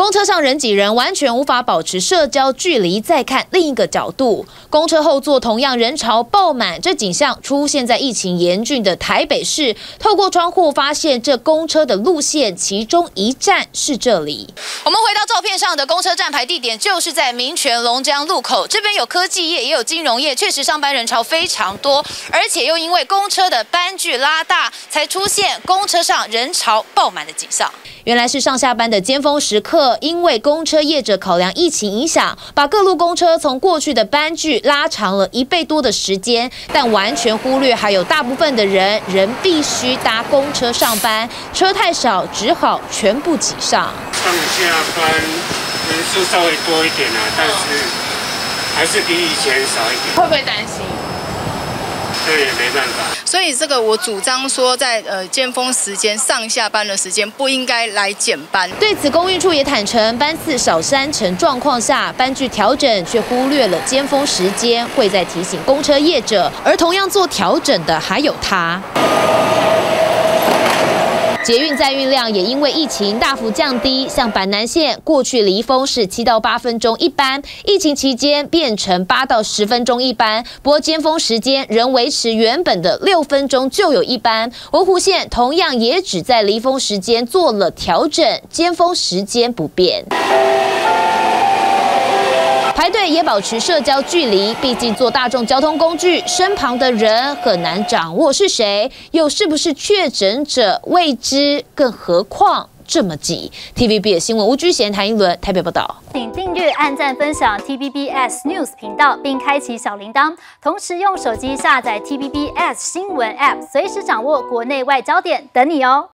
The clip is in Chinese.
公车上人挤人，完全无法保持社交距离。再看另一个角度，公车后座同样人潮爆满，这景象出现在疫情严峻的台北市。透过窗户发现这公车的路线，其中一站是这里。我们回到照片上的公车站牌地点，就是在民权龙江路口。这边有科技业，也有金融业，确实上班人潮非常多，而且又因为公车的班距拉大，才出现公车上人潮爆满的景象。原来是上下班的尖峰时刻。 因为公车业者考量疫情影响，把各路公车从过去的班距拉长了1倍多的时间，但完全忽略还有大部分的人必须搭公车上班，车太少，只好全部挤上。上下班人数稍微多一点啊，但是还是比以前少一点。会不会担心？这也没办法。所以这个我主张说在，尖峰时间、上下班的时间不应该来减班。对此，公运处也坦承，班次少删乘状况下，班距调整却忽略了尖峰时间，会再提醒公车业者。而同样做调整的还有他。 捷运载运量也因为疫情大幅降低，像板南线过去离峰是7到8分钟一班，疫情期间变成8到10分钟一班。不过尖峰时间仍维持原本的6分钟就有一班。文湖线同样也只在离峰时间做了调整，尖峰时间不变。 排队也保持社交距离，毕竟坐大众交通工具，身旁的人很难掌握是谁，又是不是确诊者未知，更何况这么挤。TVBS 新闻吴居贤、谭一伦台北报道。请订阅、按赞、分享 TVBS News 频道，并开启小铃铛，同时用手机下载 TVBS 新闻 App， 随时掌握国内外焦点，等你哦。